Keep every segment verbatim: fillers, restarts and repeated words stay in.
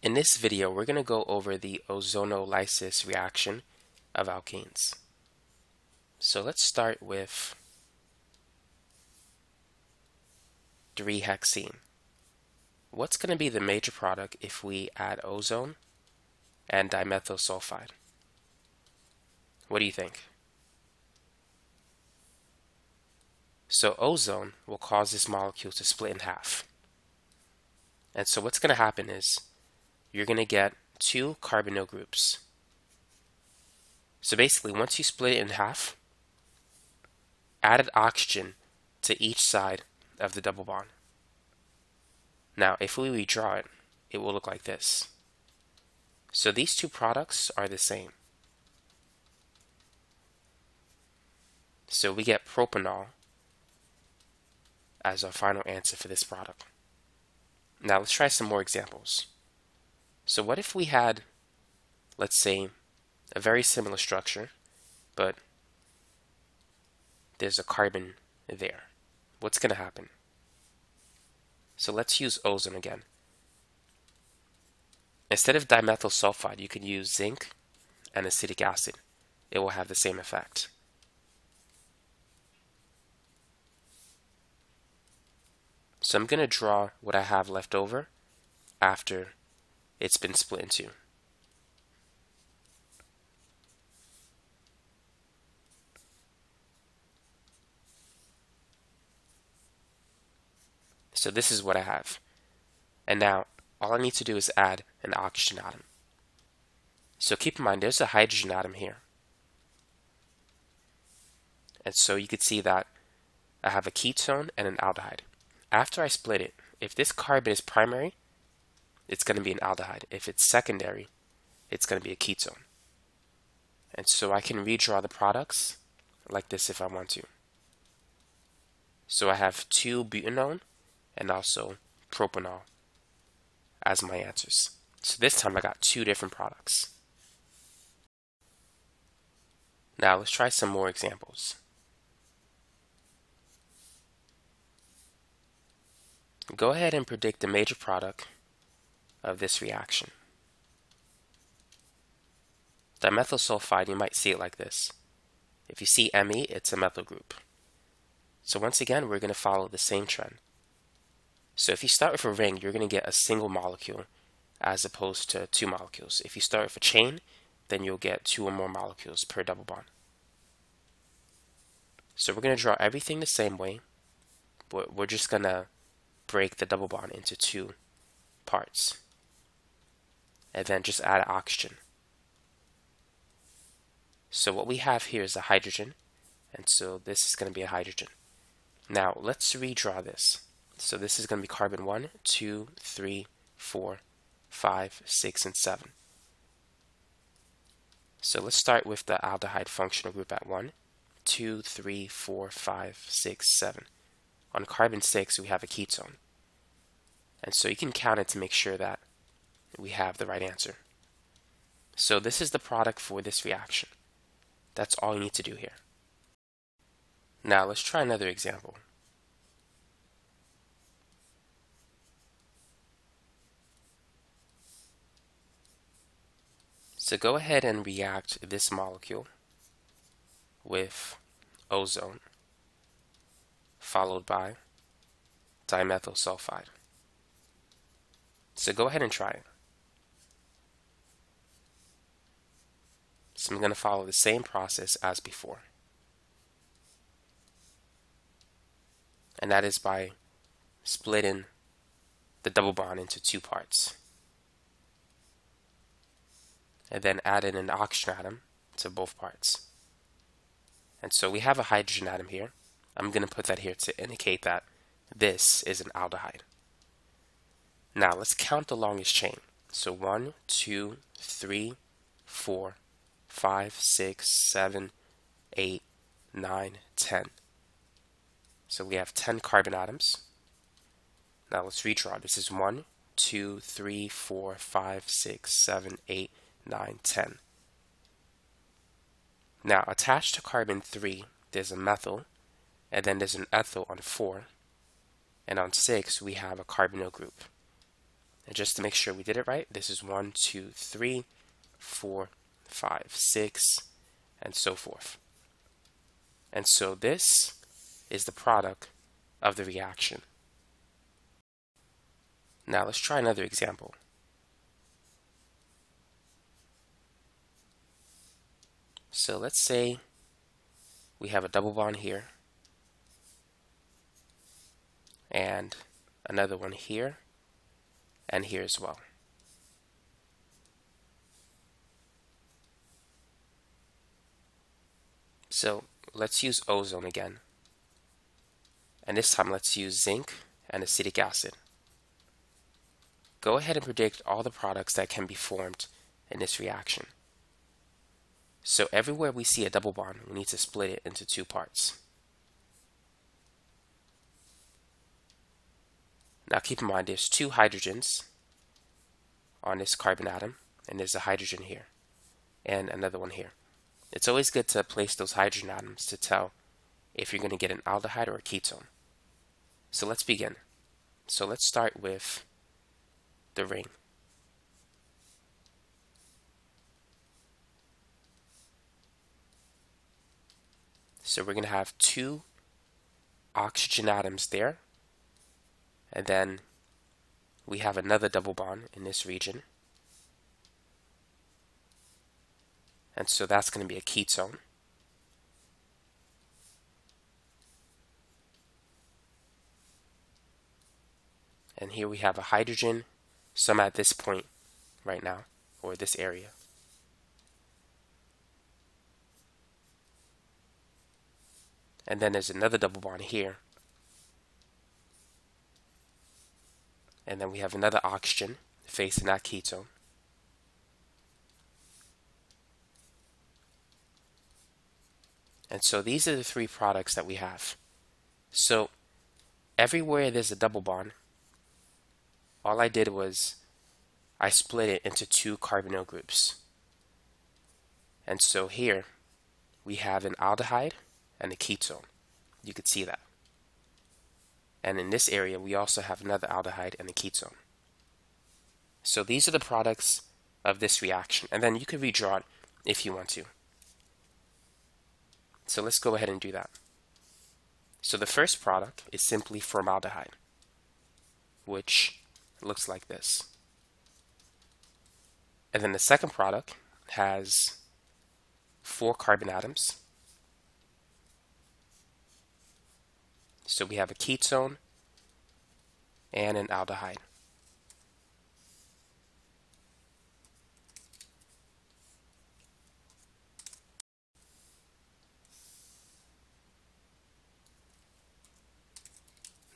In this video, we're going to go over the ozonolysis reaction of alkanes. So let's start with three hexene. What's going to be the major product if we add ozone and dimethyl sulfide? What do you think? So ozone will cause this molecule to split in half. And so what's going to happen is you're going to get two carbonyl groups. So basically, once you split it in half, added oxygen to each side of the double bond. Now, if we redraw it, it will look like this. So these two products are the same. So we get propanol as our final answer for this product. Now let's try some more examples. So what if we had, let's say, a very similar structure, but there's a carbon there. What's going to happen? So let's use ozone again. Instead of dimethyl sulfide, you can use zinc and acetic acid. It will have the same effect. So I'm going to draw what I have left over after it's been split in two. So this is what I have. And now all I need to do is add an oxygen atom. So keep in mind there's a hydrogen atom here. And so you could see that I have a ketone and an aldehyde. After I split it, if this carbon is primary, it's going to be an aldehyde. If it's secondary, it's going to be a ketone. And so I can redraw the products like this if I want to. So I have two butanone and also propanol as my answers. So this time I got two different products. Now let's try some more examples. Go ahead and predict the major product of this reaction. Dimethyl sulfide, you might see it like this. If you see Me, it's a methyl group. So once again, we're going to follow the same trend. So if you start with a ring, you're going to get a single molecule as opposed to two molecules. If you start with a chain, then you'll get two or more molecules per double bond. So we're going to draw everything the same way, but we're just going to break the double bond into two parts. And then just add oxygen. So what we have here is a hydrogen, and so this is going to be a hydrogen. Now let's redraw this. So this is going to be carbon one, two, three, four, five, six, and seven. So let's start with the aldehyde functional group at one, two, three, four, five, six, seven. On carbon six, we have a ketone. And so you can count it to make sure that we have the right answer. So this is the product for this reaction. That's all you need to do here. Now let's try another example. So go ahead and react this molecule with ozone followed by dimethyl sulfide. So go ahead and try it. So I'm going to follow the same process as before. And that is by splitting the double bond into two parts. And then adding an oxygen atom to both parts. And so we have a hydrogen atom here. I'm going to put that here to indicate that this is an aldehyde. Now let's count the longest chain. So one, two, three, four, five, six, seven, eight, nine, ten. So we have ten carbon atoms. Now let's redraw. This is one, two, three, four, five, six, seven, eight, nine, ten. Now attached to carbon three, there's a methyl, and then there's an ethyl on four, and on six we have a carbonyl group. And just to make sure we did it right, this is one, two, three, four, five, six, and so forth. And so this is the product of the reaction. Now let's try another example. So let's say we have a double bond here and another one here and here as well. So let's use ozone again, and this time let's use zinc and acetic acid. Go ahead and predict all the products that can be formed in this reaction. So everywhere we see a double bond, we need to split it into two parts. Now keep in mind there's two hydrogens on this carbon atom, and there's a hydrogen here and another one here. It's always good to place those hydrogen atoms to tell if you're going to get an aldehyde or a ketone. So let's begin. So let's start with the ring. So we're going to have two oxygen atoms there, and then we have another double bond in this region. And so that's going to be a ketone. And here we have a hydrogen, so I'm at this point right now, or this area. And then there's another double bond here. And then we have another oxygen facing that ketone. And so these are the three products that we have. So everywhere there's a double bond, all I did was I split it into two carbonyl groups. And so here we have an aldehyde and a ketone. You could see that. And in this area we also have another aldehyde and a ketone. So these are the products of this reaction. And then you could redraw it if you want to. So let's go ahead and do that. So the first product is simply formaldehyde, which looks like this. And then the second product has four carbon atoms. So we have a ketone and an aldehyde.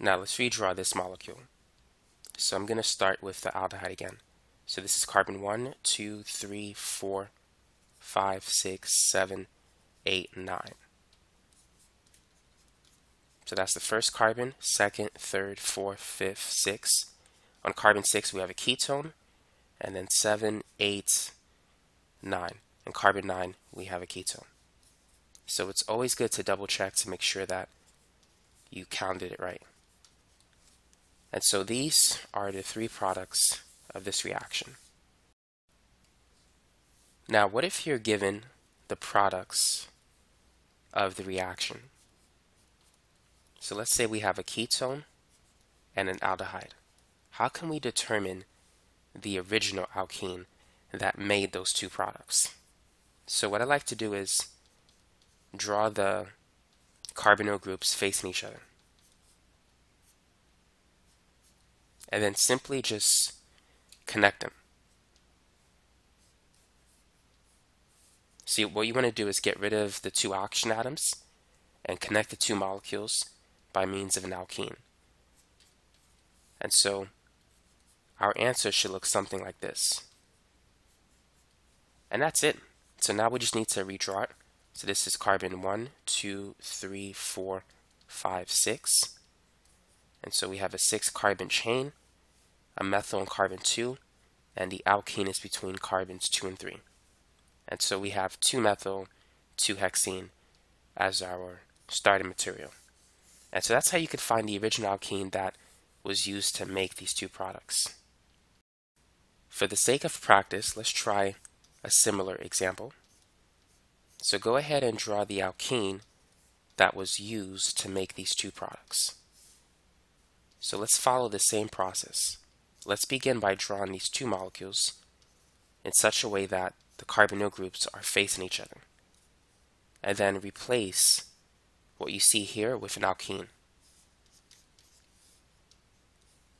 Now let's redraw this molecule. So I'm going to start with the aldehyde again. So this is carbon one, two, three, four, five, six, seven, eight, nine. So that's the first carbon, second, third, fourth, fifth, sixth. On carbon six we have a ketone, and then seven, eight, nine. On carbon nine we have a ketone. So it's always good to double check to make sure that you counted it right. And so these are the three products of this reaction. Now, what if you're given the products of the reaction? So let's say we have a ketone and an aldehyde. How can we determine the original alkene that made those two products? So what I like to do is draw the carbonyl groups facing each other, and then simply just connect them. See, what you want to do is get rid of the two oxygen atoms and connect the two molecules by means of an alkene. And so our answer should look something like this. And that's it. So now we just need to redraw it. So this is carbon one, two, three, four, five, six. And so we have a six carbon chain, a methyl on carbon two, and the alkene is between carbons two and three. And so we have two methyl, two hexene as our starting material. And so that's how you could find the original alkene that was used to make these two products. for the sake of practice, let's try a similar example. So go ahead and draw the alkene that was used to make these two products. So let's follow the same process. Let's begin by drawing these two molecules in such a way that the carbonyl groups are facing each other. And then replace what you see here with an alkene.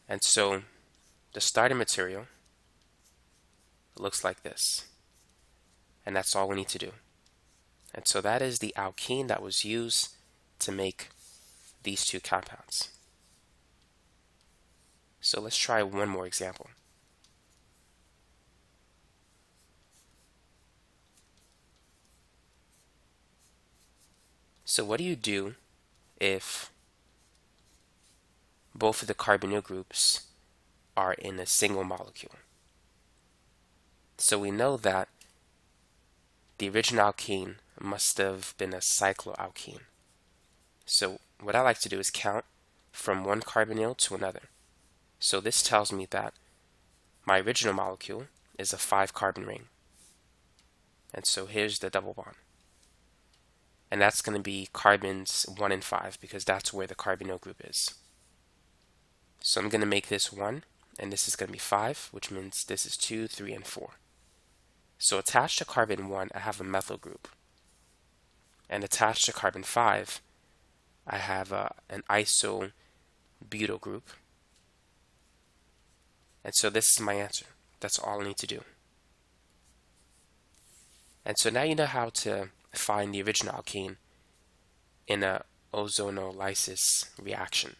And so the starting material looks like this. And that's all we need to do. And so that is the alkene that was used to make these two compounds. So let's try one more example. So what do you do if both of the carbonyl groups are in a single molecule? So we know that the original alkene must have been a cycloalkene. So what I like to do is count from one carbonyl to another. So this tells me that my original molecule is a five carbon ring. And so here's the double bond. And that's going to be carbons one and five because that's where the carbonyl group is. So I'm going to make this one, and this is going to be five, which means this is two, three, and four. So attached to carbon one, I have a methyl group. And attached to carbon five, I have a, an isobutyl group. And so this is my answer. That's all I need to do. And so now you know how to find the original alkene in an ozonolysis reaction.